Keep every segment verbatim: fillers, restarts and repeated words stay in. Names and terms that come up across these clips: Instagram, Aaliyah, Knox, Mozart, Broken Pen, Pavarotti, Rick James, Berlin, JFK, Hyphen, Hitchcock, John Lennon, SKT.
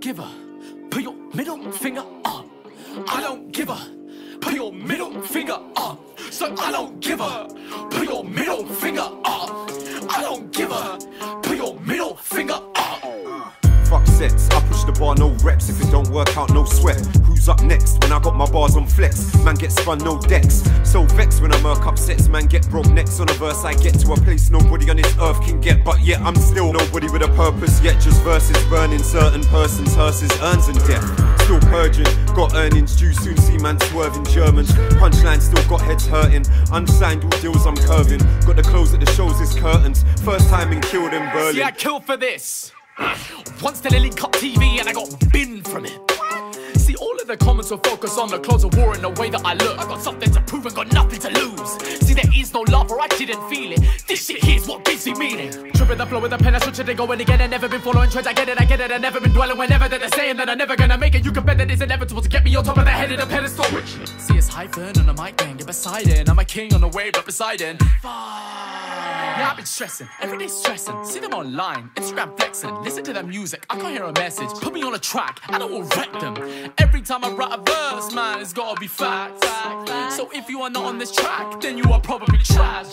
give a, put your middle finger up. I don't give a, put your middle finger up. So I don't give a, put your middle finger up. I don't give a, put your middle finger up. Fuck sets, I push the bar, no reps. If it don't work out, no sweat. Who's up next when I got my bars on flex? Man get spun, no decks. So vexed when I murk up sets, man get broke next. On a verse I get to a place nobody on this earth can get. But yet I'm still nobody with a purpose yet. Just verses burning certain persons, hearses, urns and death. Still purging, got earnings due, soon see man swerving Germans. Punchline still got heads hurting. Unsigned all deals I'm curving. Got the clothes at the shows is curtains. First time in killed in Berlin. See I killed for this. Once the Lily Cup T V and I got binned from it. See, all of the comments will focus on the clothes of war and the way that I look. I got something to prove and got nothing to lose. See, there is no love or I didn't feel it. This shit here's what gives me meaning. Tripping the flow with a pen, I switch it and go in again. I never been following trends, I get it, I get it. I never been dwelling whenever that they're saying that I'm never gonna make it. You can bet that it's inevitable to get me on top of the head of the pedestal. See, it's hyphen on the mic gang, get beside it. I'm a king on the wave, but beside it. Yeah, I've been stressing, everyday stressing. See them online, Instagram flexing. Listen to their music, I can't hear a message. Put me on a track, and I will wreck them. Every time I write a verse, man, it's gotta be fact. So if you are not on this track, then you are probably trash.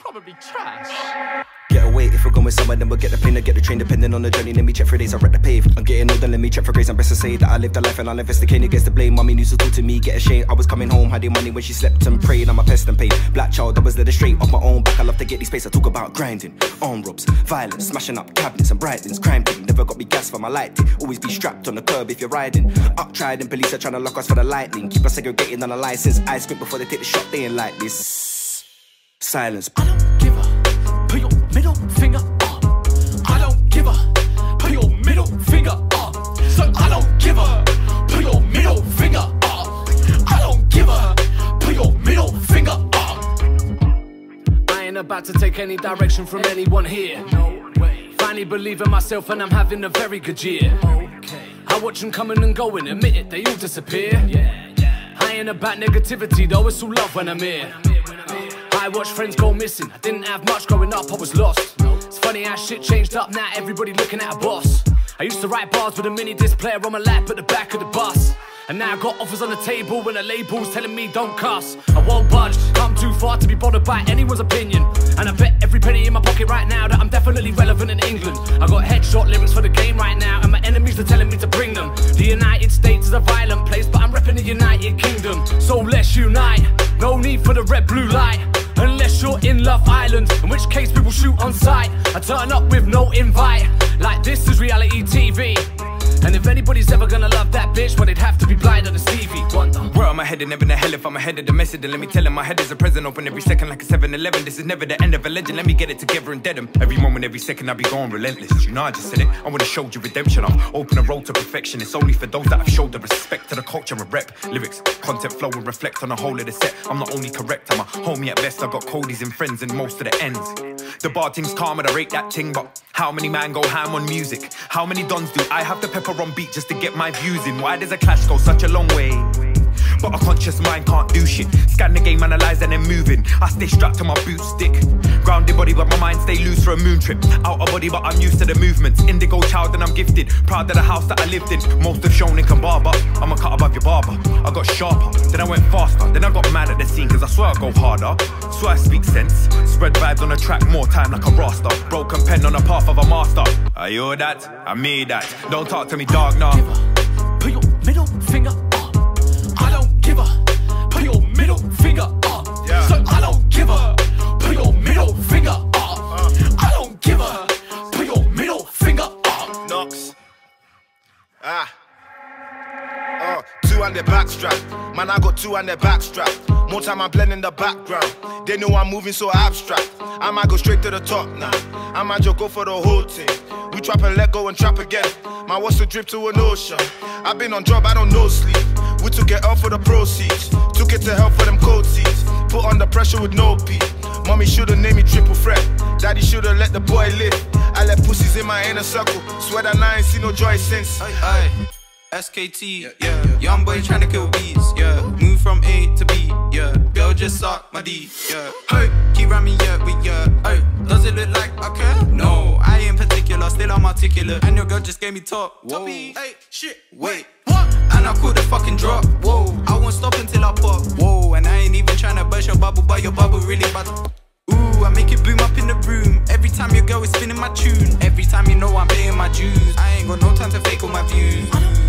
Probably trash. Get away, if we're going somewhere, then we'll get the plane or get the train. Depending on the journey, let me check for days, I wreck the pave. I'm getting older, let me check for grace. I'm best to say that I lived a life and I'll invest the cane against the blame. Mommy used to talk to me, get ashamed. I was coming home, hiding money when she slept and prayed. I'm a pest and paid. Black child, I was led astray. Off my own back, I love to get these space. I talk about grinding, arm robs, violence, smashing up cabinets and brightens. Crime thing, never got me gas for my lighting. Always be strapped on the curb if you're riding. Up tried and police are trying to lock us for the lightning. Keep us segregated on a license. Ice cream before they take the shot, they ain't like this. Silence. I don't give up. Put your middle finger up. I don't give a. Put your middle finger up. So I don't give a. Put your middle finger up. I don't give a. Put your middle finger up. I ain't about to take any direction from anyone here. No way. Finally believe in myself and I'm having a very good year. Okay. I watch them coming and going, admit it, they all disappear. Yeah, yeah. I ain't about negativity though, it's all love when I'm here. When I'm here, when I'm here. I watched friends go missing, I didn't have much growing up, I was lost. It's funny how shit changed up now, everybody looking at a boss. I used to write bars with a mini disc player on my lap at the back of the bus. And now I got offers on the table when the label's telling me don't cuss. I won't budge, come too far to be bothered by anyone's opinion. And I bet every penny in my pocket right now that I'm definitely relevant in England. I got headshot lyrics for the game right now and my enemies are telling me to bring them. The United States is a violent place but I'm repping the United Kingdom. So let's unite, no need for the red blue light. Unless you're in Love Island, in which case people shoot on sight. I turn up with no invite, like this is reality T V. And if anybody's ever gonna love that bitch, well, they'd have to be blind on the T V. Wonder where am I headed? Never in the hell if I'm ahead of the message. Then let me tell him my head is a present, open every second like a seven eleven. This is never the end of a legend. Let me get it together and dead him. Every moment, every second, I'll be going relentless. You know I just said it. I wanna show you redemption. I'll open a road to perfection. It's only for those that have showed the respect to the culture and rep. Lyrics, content, flow, and reflect on the whole of the set. I'm not only correct, I'm a homie at best. I got coldies and friends and most of the ends. The bar thing's calm and I rate that ting, but how many man go ham on music? How many dons do I have to pepper on beat just to get my views in? Why does a clash go such a long way? But a conscious mind can't do shit. Scan the game, analyze and then moving. I stay strapped to my boot stick. Grounded body but my mind stay loose for a moon trip. Out of body but I'm used to the movements. Indigo child and I'm gifted. Proud of the house that I lived in. Most have shown in Kambaba. I'm a cut above your barber. I got sharper, then I went faster. Then I got mad at the scene cause I swear I go harder. Swear I speak sense. Spread vibes on a track more time like a rasta. Broken pen on the path of a master. Are you that? I me that. Don't talk to me dog now. Put your middle finger up. I don't give a. Put your middle finger up. Yeah. So I don't give a. Put your middle finger up. Uh. I don't give a. Put your middle finger up. Knox. Ah. Oh, two on the backstrap. Man, I got two on the backstrap. More time I'm blending the background. They know I'm moving so abstract. I might go straight to the top now. I might just go for the whole thing. We trap and let go and trap again. My what's the drip to an ocean. I've been on job, I don't know sleep. We took it out for the proceeds. Took it to hell for them cold seats. Put under pressure with no pee. Mommy should've named me triple threat. Daddy should've let the boy live. I let pussies in my inner circle. Swear that I ain't seen no joy since. Aye, aye. S K T, yeah, yeah. Young boy tryna kill bees, yeah. Move from A to B, yeah. Girl just suck my D, yeah. Hey, keep running, yeah, we, yeah. Hey, does it look like I care? No, I ain't particular. particular, still I'm articulate. And your girl just gave me top. Whoa. Hey, shit, wait, what? And I caught the fucking drop. Whoa, I won't stop until I pop. Whoa, and I ain't even tryna burst your bubble, but your bubble really bad. Ooh, I make it boom up in the room. Every time your girl is spinning my tune. Every time you know I'm paying my dues. I ain't got no time to fake all my views.